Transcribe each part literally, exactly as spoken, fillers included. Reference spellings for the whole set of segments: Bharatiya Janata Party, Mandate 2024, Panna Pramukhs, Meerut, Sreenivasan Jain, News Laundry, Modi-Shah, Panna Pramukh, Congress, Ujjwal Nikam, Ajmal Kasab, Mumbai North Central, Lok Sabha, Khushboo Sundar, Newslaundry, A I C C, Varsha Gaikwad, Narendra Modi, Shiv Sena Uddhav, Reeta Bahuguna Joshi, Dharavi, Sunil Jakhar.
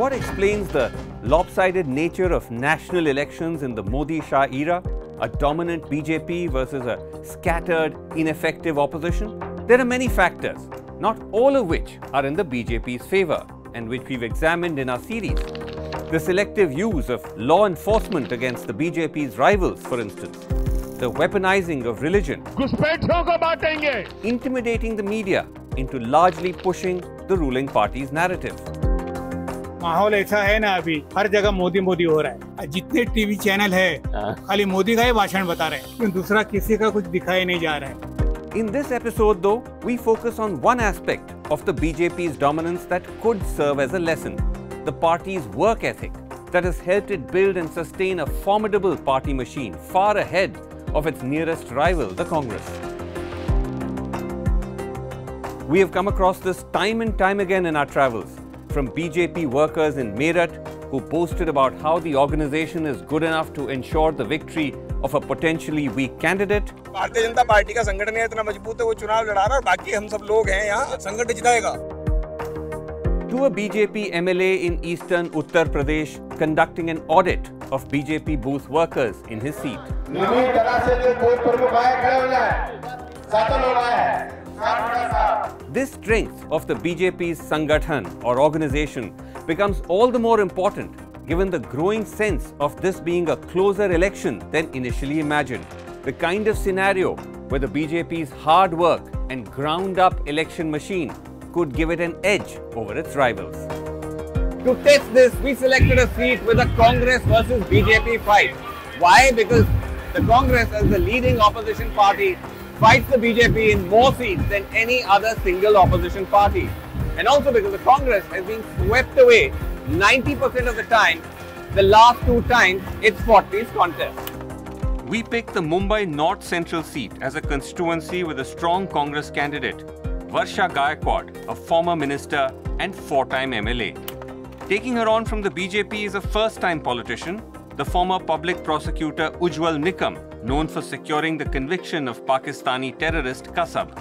What explains the lopsided nature of national elections in the Modi-Shah era? A dominant B J P versus a scattered, ineffective opposition? There are many factors, not all of which are in the B J P's favour and which we've examined in our series. The selective use of law enforcement against the B J P's rivals, for instance. The weaponizing of religion. Intimidating the media into largely pushing the ruling party's narrative. माहौल ऐसा है ना अभी हर जगह मोदी मोदी हो रहा है। जितने टीवी चैनल है खाली मोदी का ही भाषण बता रहे हैं, दूसरा किसी का कुछ दिखाई नहीं जा रहा है। In this episode though, we focus on one aspect of the B J P's dominance that could serve as a lesson, the party's work ethic that has helped it build and sustain a formidable party machine far ahead of its nearest rival, the Congress. We have come across this time and time again in our travels, from B J P workers in Meerut who boasted about how the organisation is good enough to ensure the victory of a potentially weak candidate. Bharatiya Janata party का संगठन है इतना मजबूत है वो चुनाव लड़ा रहा है और बाकी हम सब लोग हैं यहाँ संगठन जिताएगा। To a B J P M L A in eastern Uttar Pradesh conducting an audit of B J P booth workers in his seat. नवीन दला से जो बूथ प्रमुख आए खड़े हो जाए, सात लोग आए। This strength of the B J P's Sangathan or organisation becomes all the more important given the growing sense of this being a closer election than initially imagined. The kind of scenario where the B J P's hard work and ground-up election machine could give it an edge over its rivals. To test this, we selected a seat with a Congress versus B J P fight. Why? Because the Congress, as the leading opposition party, fights the B J P in more seats than any other single opposition party, and also because the Congress has been swept away ninety percent of the time, the last two times it's fought these contests. We picked the Mumbai North Central seat as a constituency with a strong Congress candidate, Varsha Gaikwad, a former minister and four-time M L A. Taking her on from the B J P is a first-time politician, the former public prosecutor Ujjwal Nikam, known for securing the conviction of Pakistani terrorist Kasab.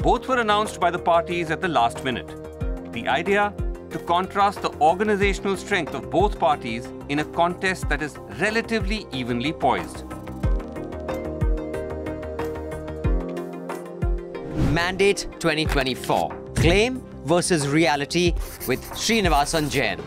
Both were announced by the parties at the last minute. The idea? To contrast the organizational strength of both parties in a contest that is relatively evenly poised. Mandate twenty twenty-four. Claim versus reality with Sreenivasan Jain.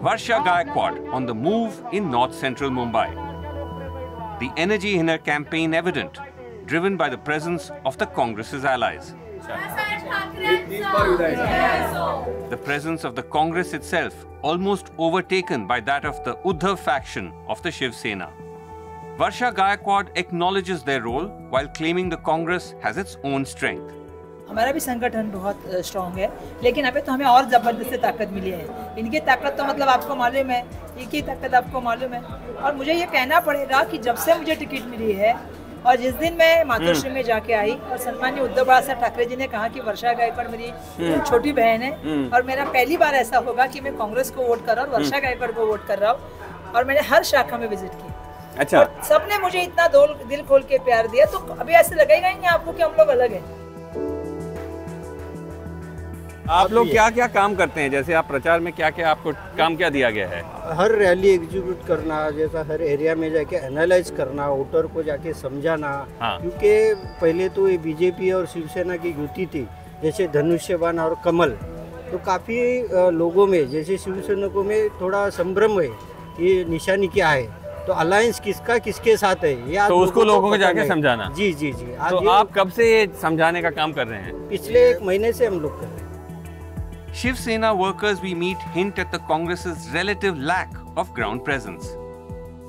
Varsha Gaikwad on the move in North Central Mumbai. The energy in her campaign evident, driven by the presence of the Congress's allies. The presence of the Congress itself almost overtaken by that of the Uddhav faction of the Shiv Sena. Varsha Gaikwad acknowledges their role while claiming the Congress has its own strength. हमारा भी संगठन बहुत strong है, लेकिन अभी तो हमें और ज़बरदस्ती ताकत मिली है। इनकी ताकत तो मतलब आपको मालूम है, इनकी ताकत आपको मालूम है। और मुझे ये कहना पड़ेगा कि जब से मुझे टिकट मिली है और जिस दिन मैं मातोश्री में जाके आई और सम्माननीय उद्धव बालासाहेब ठाकरे जी ने कहा कि वर्षा गायकवाड़ मेरी छोटी बहन है और मेरा पहली बार ऐसा होगा कि मैं कांग्रेस को वोट कर रहा हूँ और वर्षा गायकवाड़ को वोट कर रहा हूँ, और मैंने हर शाखा में विजिट की। अच्छा, सबने मुझे इतना दिल खोल के प्यार दिया, तो अभी ऐसे लगेगा ही नहीं आपको कि हम लोग अलग हैं। आप लोग क्या क्या काम करते हैं, जैसे आप प्रचार में क्या क्या आपको काम क्या दिया गया है? हर रैली एग्जीक्यूट करना, जैसा हर एरिया में जाके एनालाइज करना, वोटर को जाके समझाना। हाँ। क्योंकि पहले तो ये बीजेपी और शिवसेना की युति थी, जैसे धनुष्यबाण और कमल, तो काफ़ी लोगों में जैसे शिवसैनिकों में थोड़ा संभ्रम है ये निशानी क्या है, तो अलायंस किसका किसके साथ है, या तो उसको लोगों को जाके समझाना। जी जी जी। तो आप कब से ये समझाने का काम कर रहे हैं? पिछले एक महीने से हम लोग कर रहे हैं। Shiv Sena workers we meet hint at the कांग्रेस's relative lack of ground presence.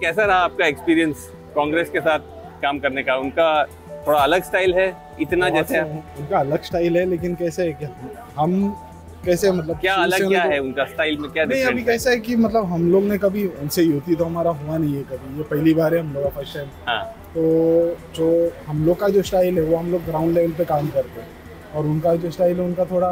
कैसा रहा आपका एक्सपीरियंस कांग्रेस के साथ काम करने का? उनका थोड़ा अलग स्टाइल है, इतना जैसे उनका अलग स्टाइल है, लेकिन कैसे है क्या हम कैसे मतलब क्या अलग क्या है उनका स्टाइल में, क्या नहीं अभी कैसा है कि मतलब हम लोग ने कभी उनसे युति तो हमारा हुआ नहीं है, कभी ये पहली बार है हम लोग फर्स्ट टाइम। हाँ। तो जो हम लोग का जो स्टाइल है वो हम लोग ग्राउंड लेवल पे काम करते हैं और उनका जो स्टाइल है उनका थोड़ा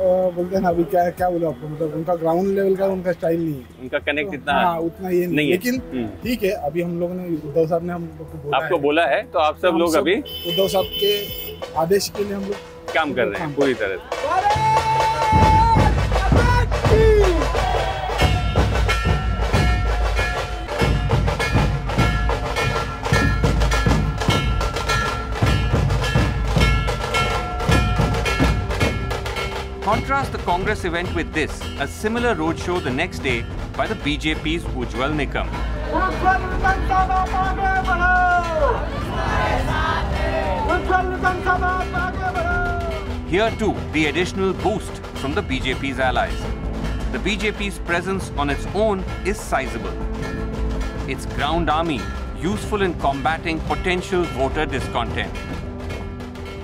बोलते हैं ना अभी क्या क्या बोला आपको, मतलब उनका ग्राउंड लेवल का उनका स्टाइल नहीं है, उनका कनेक्ट इतना हाँ उतना ये नहीं, लेकिन ठीक है अभी हम लोग ने उद्धव साहब ने हम लोग को आपको बोला है तो आप सब लोग अभी उद्धव साहब के आदेश के लिए हम लोग काम कर रहे हैं पूरी तरह से। Contrast the Congress event with this, a similar roadshow the next day by the B J P's Ujjwal Nikam. Here too, the additional boost from the B J P's allies. The B J P's presence on its own is sizable. Its ground army useful in combating potential voter discontent.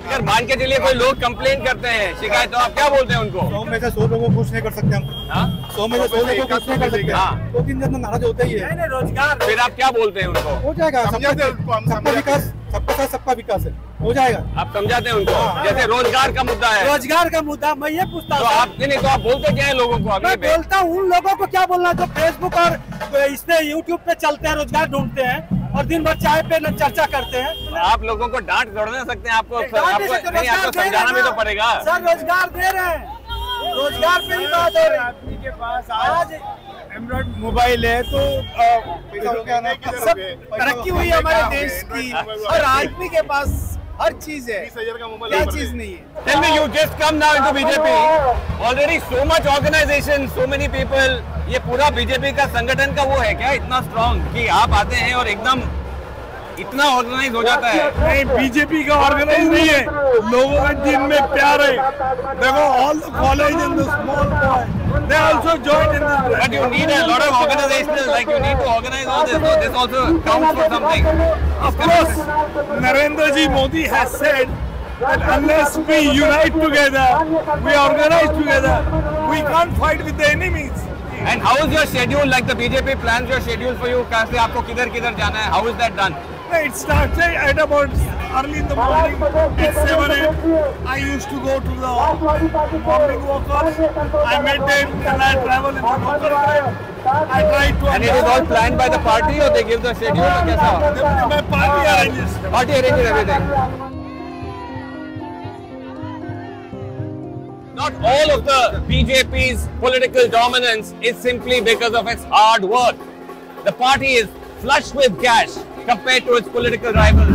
अगर मान के चलिए कोई लोग complain करते हैं, शिकायत, तो आप क्या बोलते हैं उनको? सौ में से सौ लोगों को कुछ नहीं कर सकते हम, सौ में से सौ लोगों को कुछ नहीं कर सकते हैं, दो तीन जन नाराज होते ही है। नहीं रोजगार, फिर आप क्या बोलते हैं उनको? हो जाएगा, सबका विकास, सबका साथ सबका विकास है, हो जाएगा। आप समझाते हैं उनको, जैसे रोजगार का मुद्दा है, रोजगार का मुद्दा मैं ये पूछता हूँ आप नहीं तो आप बोलते क्या है लोगों को? मैं बोलता हूँ उन लोगों को क्या बोलना जो फेसबुक और इसमें यूट्यूब पे चलते हैं, रोजगार ढूंढते हैं और दिन भर चाय पे चर्चा करते हैं। आप लोगों को डांट थोड़ा ना सकते हैं, आपको आपको नहीं आपको समझाना भी तो पड़ेगा सर। रोजगार दे रहे हैं, रोजगार पे ही बात हो रही है। आदमी के पास आज एंड्रॉइड मोबाइल है तो सब तरक्की हुई है हमारे देश की और आदमी के पास हर चीज है, क्या चीज नहीं है। Tell me you just come now into B J P. Already so much organization, so many people. ये पूरा बीजेपी का संगठन का वो है क्या इतना स्ट्रांग कि आप आते हैं और एकदम इतना ऑर्गेनाइज हो जाता है? नहीं, बीजेपी का ऑर्गेनाइज नहीं है, लोगों का दिल में प्यार है। देखो all the college in the small boy they also join in this, but you need a lot of organisation, like you need to organise all this, so this also counts for something. Of course Narendra ji Modi has said that unless we unite together, we organize together, we can't fight with the enemies. And how is your schedule? Like the B J P plans your schedule for you. कहाँ से आपको किधर किधर जाना है? How is that done? It starts at about early in the morning. At seven a m I used to go to the morning walkers. I met them and I travel in the local area. I try to. And it is all planned by the party, or they give the schedule? कैसा? My party arranges. Party arranges everything. Not all of the B J P's political dominance is simply because of its hard work. The party is flush with cash compared to its political rivals.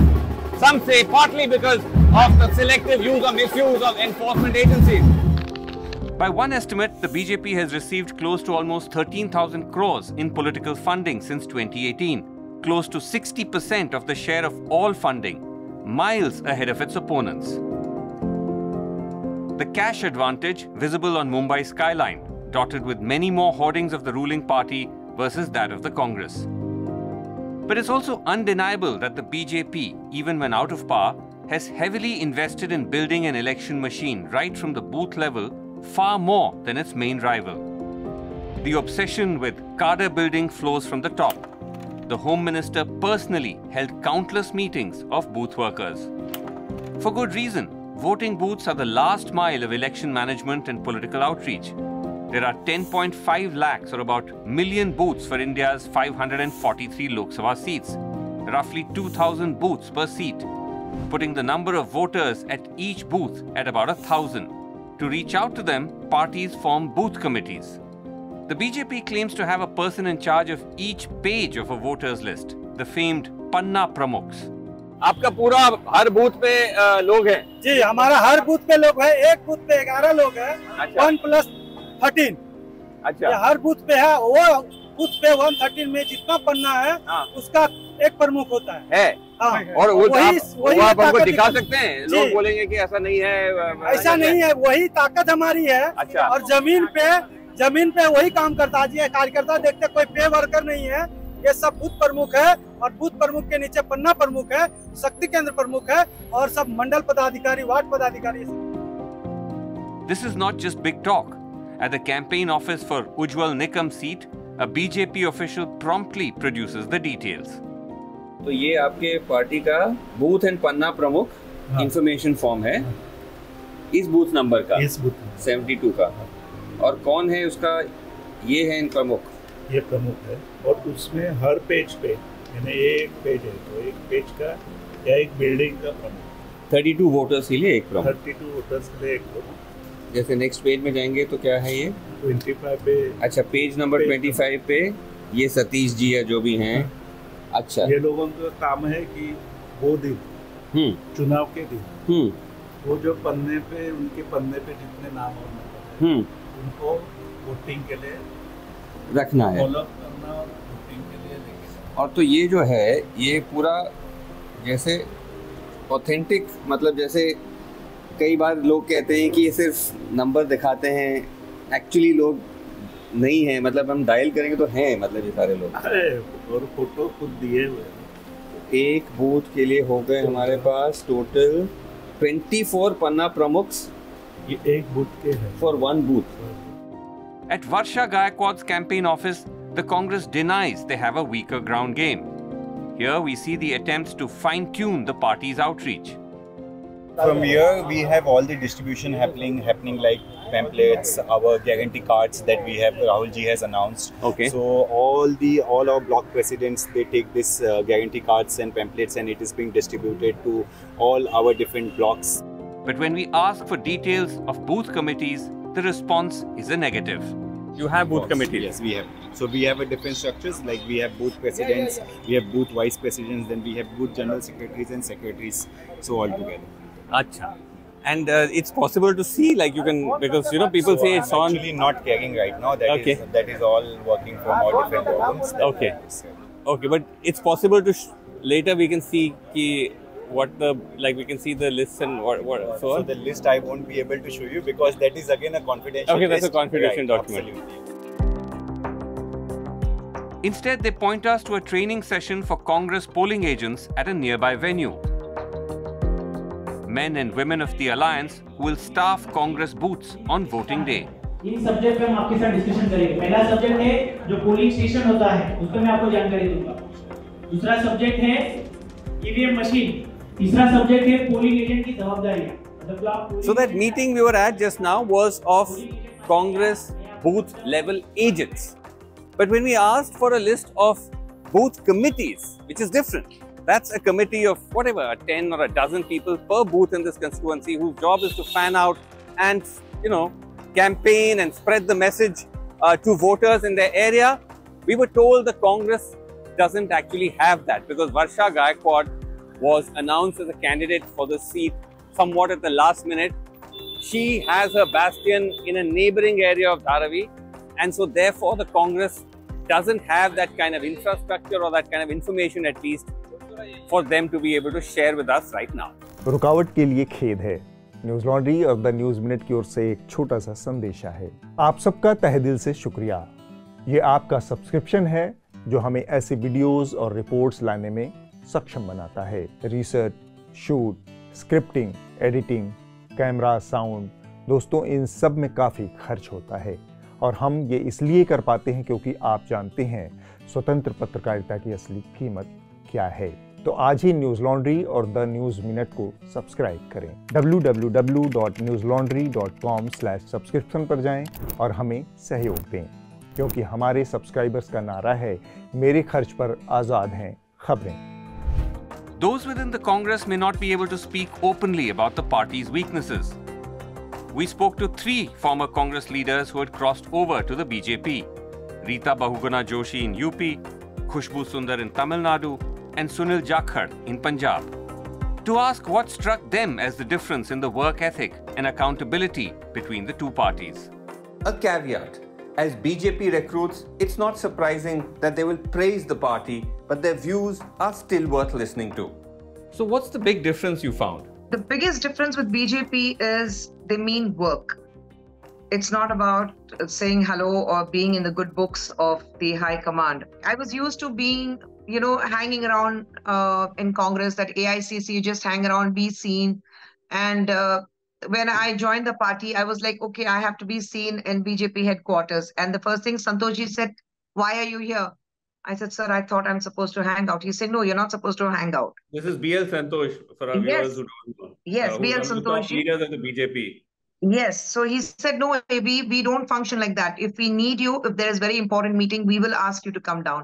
Some say partly because of the selective use or misuse of enforcement agencies. By one estimate, the B J P has received close to almost thirteen thousand crores in political funding since twenty eighteen, close to sixty percent of the share of all funding, miles ahead of its opponents. The cash advantage visible on Mumbai's skyline, dotted with many more hoardings of the ruling party versus that of the Congress. But it's also undeniable that the B J P, even when out of power, has heavily invested in building an election machine right from the booth level, far more than its main rival. The obsession with cadre building flows from the top. The Home Minister personally held countless meetings of booth workers. For good reason. Voting booths are the last mile of election management and political outreach. There are ten point five lakhs or about million booths for India's five hundred forty-three Lok Sabha seats, roughly two thousand booths per seat, putting the number of voters at each booth at about a thousand. To reach out to them, parties form booth committees. The B J P claims to have a person in charge of each page of a voter's list, the famed Panna Pramukhs. आपका पूरा हर booth पे लोग हैं जी? हमारा हर booth पे लोग है, एक बूथ पे ग्यारह लोग है। अच्छा। One plus thirteen. अच्छा। हर बूथ पे है, वो बूथ पे वन थर्टीन में जितना पन्ना है आ, उसका एक प्रमुख होता है, है। आ, और वो वही वही आप हमको दिखा सकते हैं, लोग बोलेंगे कि ऐसा नहीं है, ऐसा नहीं है, वही ताकत हमारी है। अच्छा। और जमीन पे जमीन पे वही काम करता है कार्यकर्ता, देखते कोई पे वर्कर नहीं है, ये सब बूथ प्रमुख है और बूथ प्रमुख के नीचे पन्ना प्रमुख है, शक्ति केंद्र प्रमुख है और सब मंडल पदाधिकारी, वार्ड पदाधिकारी। This is not just big talk. At the campaign office for Ujjwal Nikam seat, a B J P official promptly produces the details. तो ये आपके पार्टी का बूथ एंड पन्ना प्रमुख इंफॉर्मेशन फॉर्म है इस बूथ नंबर का booth seventy two का। और कौन है उसका, ये है इन प्रमुख, ये प्रमुख है। और उसमें हर पेज पे यानी एक पेज है तो एक पेज का या एक बिल्डिंग का प्रमुख, थर्टी टू वोटर्स के लिए एक प्रमुख, थर्टी टू वोटर्स के लिए एक प्रमुख। जैसे नेक्स्ट पेज में जाएंगे तो क्या है ये पच्चीस पे, अच्छा पेज नंबर पच्चीस पे ये सतीश जी या जो भी हैं। हाँ। अच्छा, ये लोगों का काम है कि वो दिन चुनाव के दिन वो जो पन्ने पे उनके पन्ने पे जितने नाम होने उनको वोटिंग के लिए रखना है, फॉलो करना और वोटिंग के लिए लेके। और तो ये जो है ये पूरा जैसे ऑथेंटिक, मतलब जैसे कई बार लोग कहते हैं कि ये सिर्फ नंबर दिखाते हैं, एक्चुअली लोग नहीं हैं, मतलब हम डायल करेंगे तो हैं, मतलब ये सारे लोग। और फोटो खुद दिए हुए। एक बूथ के लिए हो गए हमारे पास टोटल चौबीस पन्ना प्रमुख्स, ये एक बूथ के हैं for one booth. At Varsha Gaikwad's campaign office the Congress denies they have a weaker ground game. Here we see the attempts to fine tune the party's outreach. From here we have all the distribution happening happening like pamphlets, our guarantee cards that we have, Rahul ji has announced. Okay. So all the all our block presidents, they take this uh, guarantee cards and pamphlets and it is being distributed to all our different blocks. But when we ask for details of booth committees, the response is a negative. You have booth committees? Yes, we have. So we have a different structures, like we have booth presidents, yeah, yeah, yeah. we have booth vice presidents, then we have booth general secretaries and secretaries, so all together. Acha, and uh, it's possible to see, like you can, because you know people so say I'm it's on. Actually, not carrying right now. That okay. is that is all working from all different organs. Okay, okay, but it's possible to. Sh later we can see ki what the like we can see the list and what what so. So the list I won't be able to show you because that is again a confidential. Okay, that's list. a confidential right, document. Absolutely. Instead, they point us to a training session for Congress polling agents at a nearby venue. Men and women of the alliance who will staff Congress booths on voting day. इन subject पे हम आपके साथ discussion करेंगे। पहला subject है जो polling station होता है, उस पे मैं आपको जानकारी दूंगा। दूसरा सब्जेक्ट है ईवीएम मशीन। तीसरा सब्जेक्ट है पोलिंग एजेंट की जिम्मेदारियां। So that meeting we were at just now was of Congress booth level agents, but when we asked for a list of booth committees, which is different. That's a committee of whatever, a ten or a dozen people per booth in this constituency, whose job is to fan out and, you know, campaign and spread the message uh, to voters in their area. We were told the Congress doesn't actually have that because Varsha Gaikwad was announced as a candidate for the seat somewhat at the last minute. She has her bastion in a neighbouring area of Dharavi, and so therefore the Congress doesn't have that kind of infrastructure or that kind of information, at least, for them to be able to share with us right now. रुकावट के लिए खेद है। Newslaundry और the News Minute की ओर से एक छोटा सा संदेशा है। आप सबका तहे दिल से शुक्रिया। ये आपका सब्सक्रिप्शन है जो हमें ऐसे वीडियोस और रिपोर्ट्स लाने में सक्षम बनाता है। Research, shoot, scripting, editing, camera, sound, दोस्तों इन सब में काफी खर्च होता है और हम ये इसलिए कर पाते हैं क्योंकि आप जानते हैं स्वतंत्र पत्रकारिता की असली कीमत क्या है। तो आज ही न्यूज लॉन्ड्री और द न्यूज मिनट को सब्सक्राइब करें। W W W dot Newslaundry dot com slash subscription पर जाएं और हमें सहयोग दें, क्योंकि हमारे सब्सक्राइबर्स का नारा है, मेरे खर्च पर आजाद हैं खबरें। Those within the Congress may not be able to speak openly about the party's weaknesses. We spoke to three former Congress leaders who had crossed over to the B J P: Reeta Bahuguna Joshi in U P, Khushboo Sundar in Tamil Nadu, and Sunil Jakhar in Punjab, to ask what struck them as the difference in the work ethic and accountability between the two parties. A caveat: as B J P recruits, it's not surprising that they will praise the party, but their views are still worth listening to. So what's the big difference you found? The biggest difference with B J P is they mean work. It's not about saying hello or being in the good books of the high command. I was used to being, you know, hanging around uh, in Congress, that A I C C, you just hang around, be seen. And uh, when I joined the party, I was like, okay, I have to be seen in B J P headquarters. And the first thing Santosh ji said, why are you here? I said, sir, I thought I'm supposed to hang out. He said, no, you're not supposed to hang out. This is B L Santosh for our yes. viewers who don't know. Yes, uh, B L Santosh. Leaders of the B J P. Yes. So he said, no, we, we don't function like that. If we need you, if there is very important meeting, we will ask you to come down.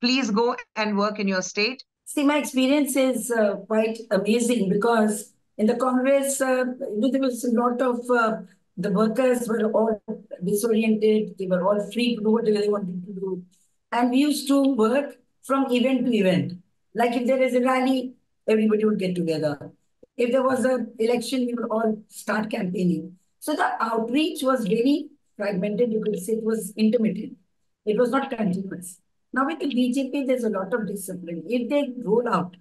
Please go and work in your state. See, my experience is uh, quite amazing because in the Congress, uh, there was a lot of uh, the workers were all disoriented. They were all free to do whatever they wanted to do. And we used to work from event to event. Like if there is a rally, everybody would get together. If there was an election, we would all start campaigning. So the outreach was very fragmented. You could say it was intermittent. It was not continuous. Now with the B J P, there's a lot of discipline. If they roll out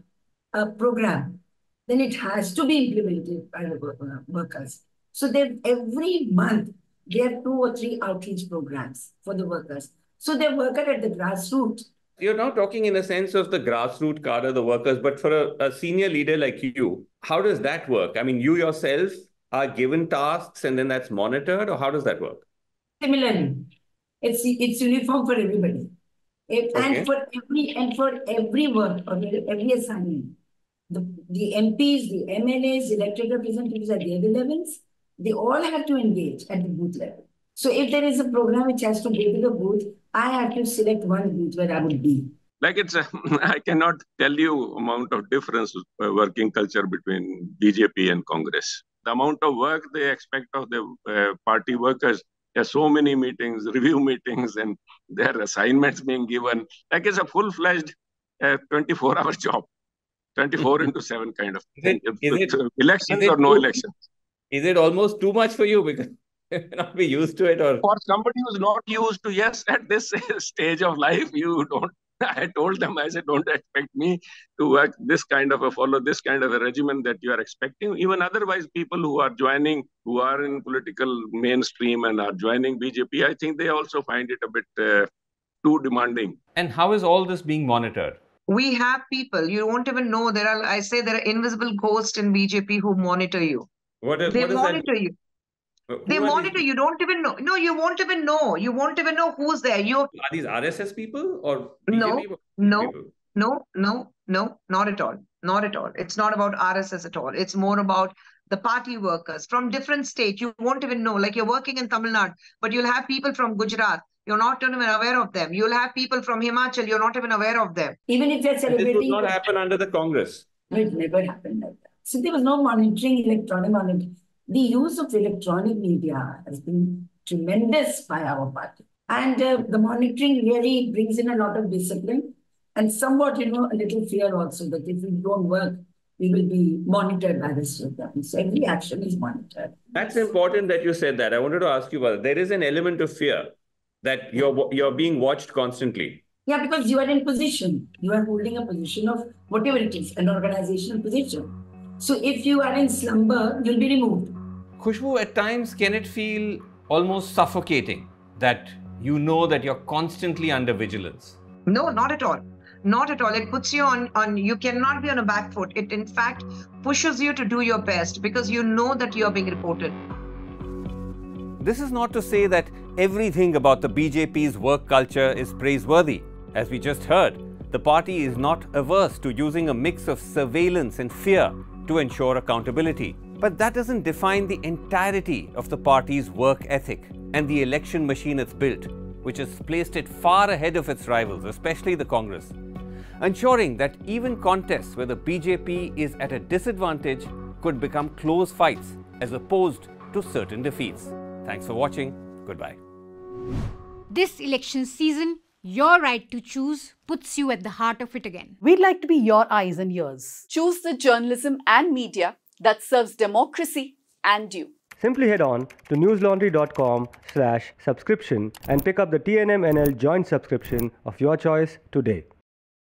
a program, then it has to be implemented by the workers. So every month, they have two or three outreach programs for the workers. So they work at the grassroots. You're now talking in a sense of the grassroots cadre, the workers, but for a, a senior leader like you, how does that work? I mean, you yourself are given tasks and then that's monitored, or how does that work? Similarly, it's it's uniform for everybody. It, okay. And for every and for every work or every assignment, the, the M Ps, the M L As, elected representatives at the other levels, they all have to engage at the booth level. So if there is a program which has to go to the booth, I have to select one booth where I would be. Like it's, a, I cannot tell you amount of difference uh, working culture between B J P and Congress. The amount of work they expect of the uh, party workers, there's so many meetings, review meetings, and their assignments being given. Like it's a full-fledged twenty-four hour uh, job, twenty-four into seven kind of thing. Is it, is it, elections is it or no too, elections. Is it almost too much for you? Because not be used to it, or for somebody who's not used to, yes, at this stage of life, you don't. I told them, I said, don't expect me to work this kind of a follow this kind of a regimen that you are expecting. Even otherwise, people who are joining, who are in political mainstream and are joining B J P, I think they also find it a bit uh, too demanding. And how is all this being monitored? We have people. You won't even know. There are. I say there are invisible ghosts in B J P who monitor you. What? Is, they what is monitor that? you. Who they monitor these? You don't even know. No, you won't even know. You won't even know who's there. You are these R S S people or B J P no, people? no, no, no, no, not at all, not at all. It's not about R S S at all. It's more about the party workers from different states. You won't even know. Like you're working in Tamil Nadu, but you'll have people from Gujarat. You're not even aware of them. You'll have people from Himachal. You're not even aware of them. Even if they're celebrating, this would not happen under the Congress. It never happened like that. So there was no monitoring, electronic monitoring. The use of electronic media has been tremendous by our party. And uh, the monitoring really brings in a lot of discipline and somewhat, you know, a little fear also that if we don't work, we will be monitored by this program. So every action is monitored. That's important that you said that. I wanted to ask you about it. There is an element of fear that you're, you're being watched constantly. Yeah, because you are in position. You are holding a position of whatever it is, an organizational position. So if you are in slumber, you'll be removed. Khushboo, at times, can it feel almost suffocating that you know that you're constantly under vigilance? No, not at all. Not at all. It puts you on, on you cannot be on a back foot. It, in fact, pushes you to do your best because you know that you're being reported. This is not to say that everything about the B J P's work culture is praiseworthy. As we just heard, the party is not averse to using a mix of surveillance and fear to ensure accountability. But that doesn't define the entirety of the party's work ethic and the election machine it's built, which has placed it far ahead of its rivals, especially the Congress, ensuring that even contests where the B J P is at a disadvantage could become close fights as opposed to certain defeats. Thanks for watching. Goodbye. This election season, your right to choose puts you at the heart of it again. We'd like to be your eyes and ears. Choose the journalism and media that serves democracy and you. Simply head on to newslaundry.com slash subscription and pick up the T N M N L joint subscription of your choice today.